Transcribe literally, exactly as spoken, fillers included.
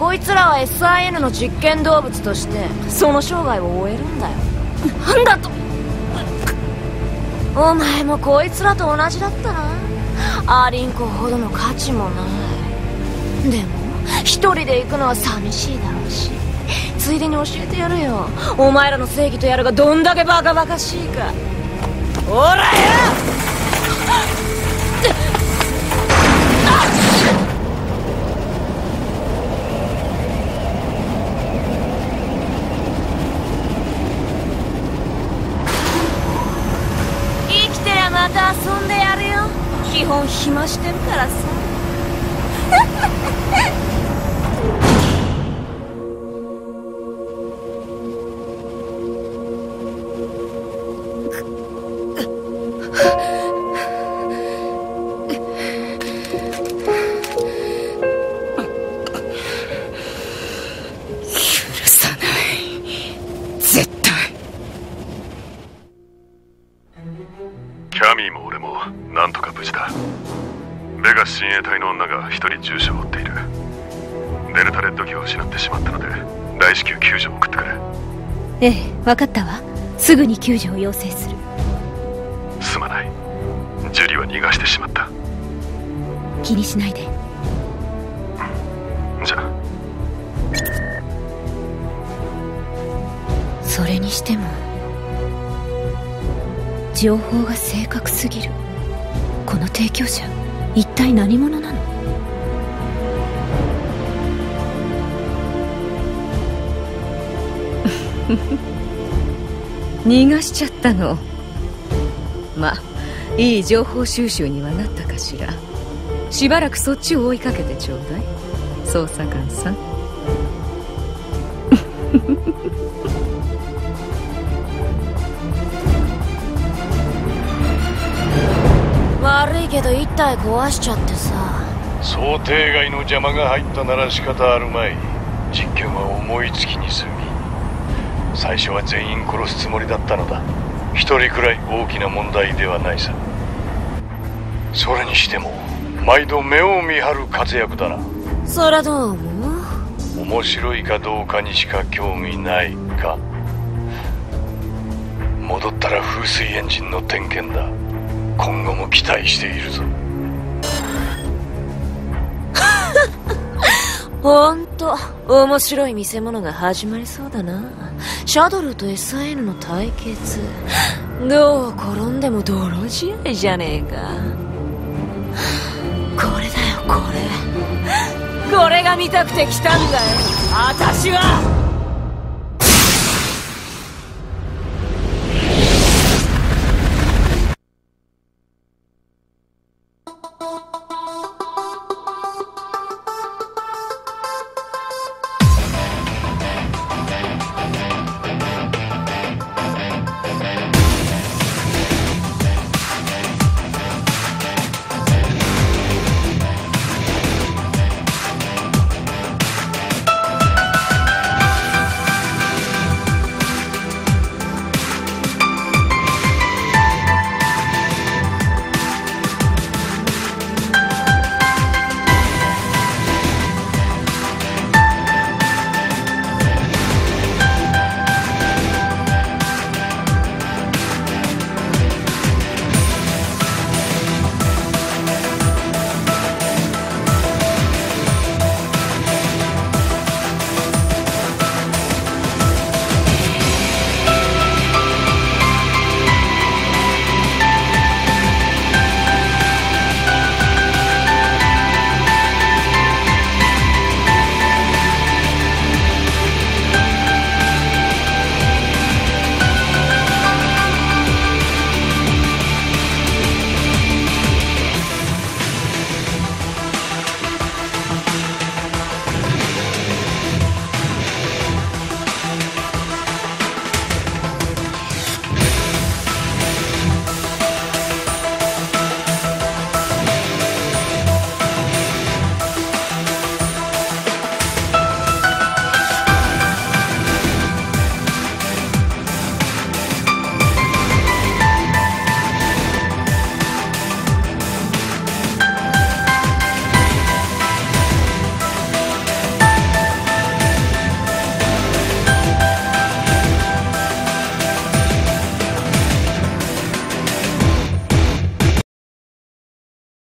こいつらは エスアイエヌ の実験動物としてその生涯を終えるんだよ。なんだと、お前もこいつらと同じだったな。アーリンコほどの価値もない。でも一人で行くのは寂しいだろうし、ついでに教えてやるよ、お前らの正義とやるがどんだけバカバカしいか。ほらよ！生きてりゃまた遊んでやるよ。基本暇してるからさ。ええ、分かったわ。すぐに救助を要請する。すまない、ジュリは逃がしてしまった。気にしないで。じゃあ。それにしても情報が正確すぎる。この提供者一体何者なの？逃がしちゃったの。まあいい情報収集にはなったかしら。しばらくそっちを追いかけてちょうだい、捜査官さん。悪いけど一体壊しちゃってさ。想定外の邪魔が入ったなら仕方あるまい。実験は思いつきに済み、最初は全員殺すつもりだったのだ。一人くらい大きな問題ではないさ。それにしても毎度目を見張る活躍だな。そらどう思う？面白いかどうかにしか興味ないか。戻ったら風水エンジンの点検だ。今後も期待しているぞ。ほんと面白い見せ物が始まりそうだな。シャドルと エスアイエヌ の対決、どう転んでも泥仕合じゃねえか。これだよこれ、これが見たくて来たんだよ私は。